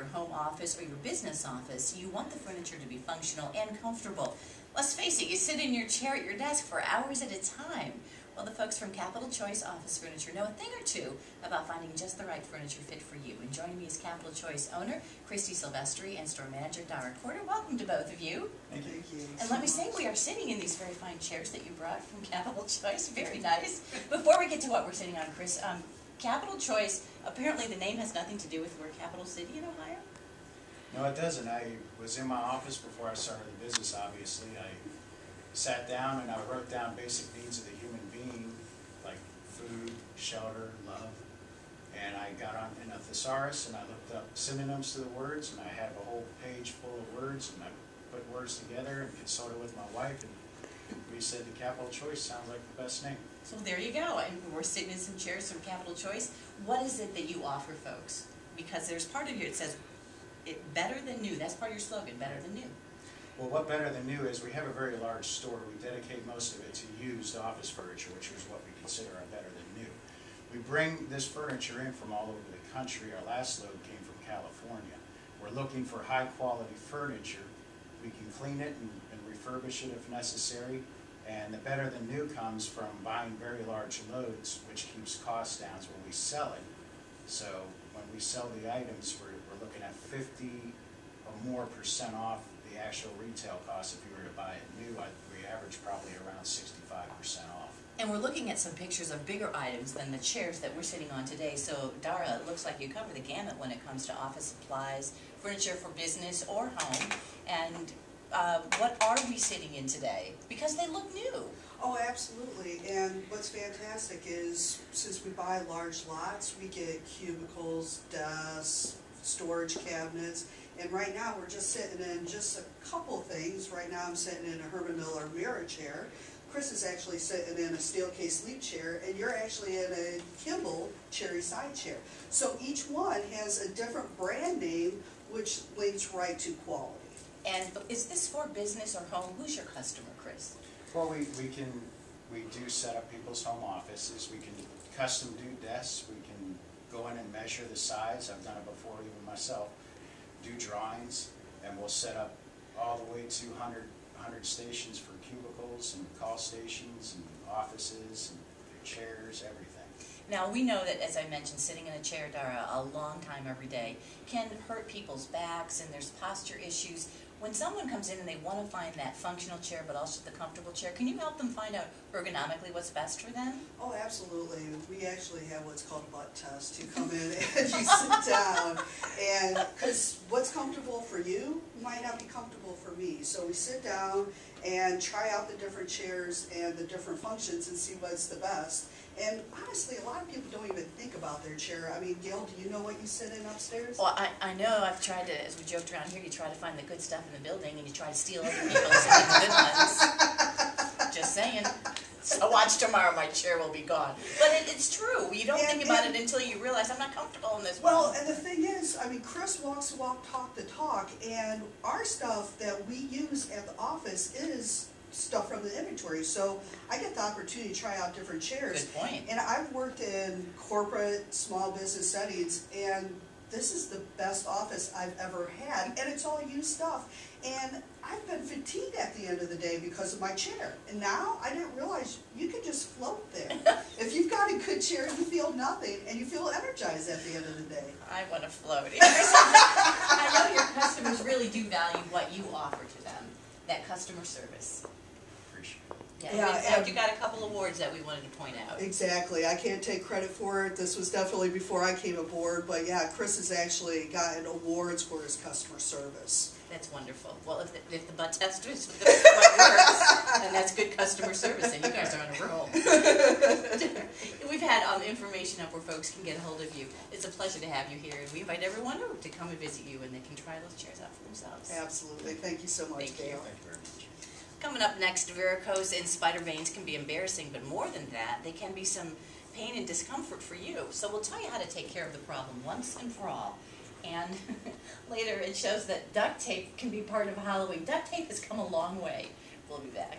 your home office or your business office, you want the furniture to be functional and comfortable. Let's face it, you sit in your chair at your desk for hours at a time. Well, the folks from Capital Choice Office Furniture know a thing or two about finding just the right furniture fit for you. And joining me is Capital Choice owner, Chris DiSilvestri, and store manager, Dara Porter. Welcome to both of you. Thank you. And let me say, we are sitting in these very fine chairs that you brought from Capital Choice. Very nice. Before we get to what we're sitting on, Chris, Capital Choice, apparently the name has nothing to do with we're capital city in Ohio? No, it doesn't. I was in my office before I started the business, obviously. I sat down and I wrote down basic needs of the human being, like food, shelter, love. And I got on in a thesaurus and I looked up synonyms to the words, and I had a whole page full of words, and I put words together and consulted with my wife, and we said the Capital Choice sounds like the best name. So there you go. And we're sitting in some chairs from Capital Choice. What is it that you offer folks? Because there's part of here that says it better than new. That's part of your slogan, better than new. Well, what better than new is we have a very large store. We dedicate most of it to used office furniture, which is what we consider our better than new. We bring this furniture in from all over the country. Our last load came from California. We're looking for high quality furniture. We can clean it and refurbish it if necessary. And the better than new comes from buying very large loads, which keeps costs down when we sell it. So when we sell the items, we're looking at 50 or more % off the actual retail cost. If you were to buy it new, we average probably around 65% off. And we're looking at some pictures of bigger items than the chairs that we're sitting on today. So, Dara, it looks like you cover the gamut when it comes to office supplies, furniture for business or home. And what are we sitting in today? Because they look new. Oh, absolutely. And what's fantastic is, since we buy large lots, we get cubicles, desks, storage cabinets. And right now we're just sitting in just a couple things. Right now I'm sitting in a Herman Miller mirror chair. Chris is actually sitting in a Steelcase Leap chair, and you're actually in a Kimbell cherry side chair. So each one has a different brand name, which links right to quality. And is this for business or home? Who's your customer, Chris? Well, we do set up people's home offices. We can custom do desks. We can go in and measure the size. I've done it before, even myself. Do drawings, and we'll set up all the way to 100 stations for cubicles and call stations and offices and chairs, everything. Now, we know that, as I mentioned, sitting in a chair, Dara, a long time every day can hurt people's backs, and there's posture issues. When someone comes in and they want to find that functional chair but also the comfortable chair, can you help them find out ergonomically what's best for them? Oh, absolutely. We actually have what's called a butt test. You come in and you sit down, and because what's comfortable for you might not be comfortable for me. So we sit down and try out the different chairs and the different functions and see what's the best. And honestly, a lot of people don't even think about their chair. I mean, Gail, do you know what you sit in upstairs? Well, I know. I've tried to, as we joked around here, you try to find the good stuff in the building and you try to steal other people's the good ones. Just saying. So watch tomorrow, my chair will be gone. But it's true. You don't think about it until you realize I'm not comfortable in this one. Well, and the thing is, I mean, Chris walks the walk, talk the talk, and our stuff that we use at the office is stuff from the inventory, so I get the opportunity to try out different chairs. Good point. And I've worked in corporate, small business settings, and this is the best office I've ever had, and it's all used stuff. And I've been fatigued at the end of the day because of my chair, and now I didn't realize you could just float there. If you've got a good chair, you feel nothing, and you feel energized at the end of the day. I want to float. I know your customers really do value what you offer to them, that customer service. Yeah, in fact, you got a couple awards that we wanted to point out. Exactly. I can't take credit for it. This was definitely before I came aboard. But yeah, Chris has actually gotten awards for his customer service. That's wonderful. Well, if the butt test is what works, then that's good customer service. And you guys are on a roll. We've had information up where folks can get a hold of you. It's a pleasure to have you here. And we invite everyone to come and visit you, and they can try those chairs out for themselves. Absolutely. Thank you so much, Gail. Thank you very much. Coming up next, varicose and spider veins can be embarrassing, but more than that, they can be some pain and discomfort for you. So we'll tell you how to take care of the problem once and for all. And later it shows that duct tape can be part of Halloween. Duct tape has come a long way. We'll be back.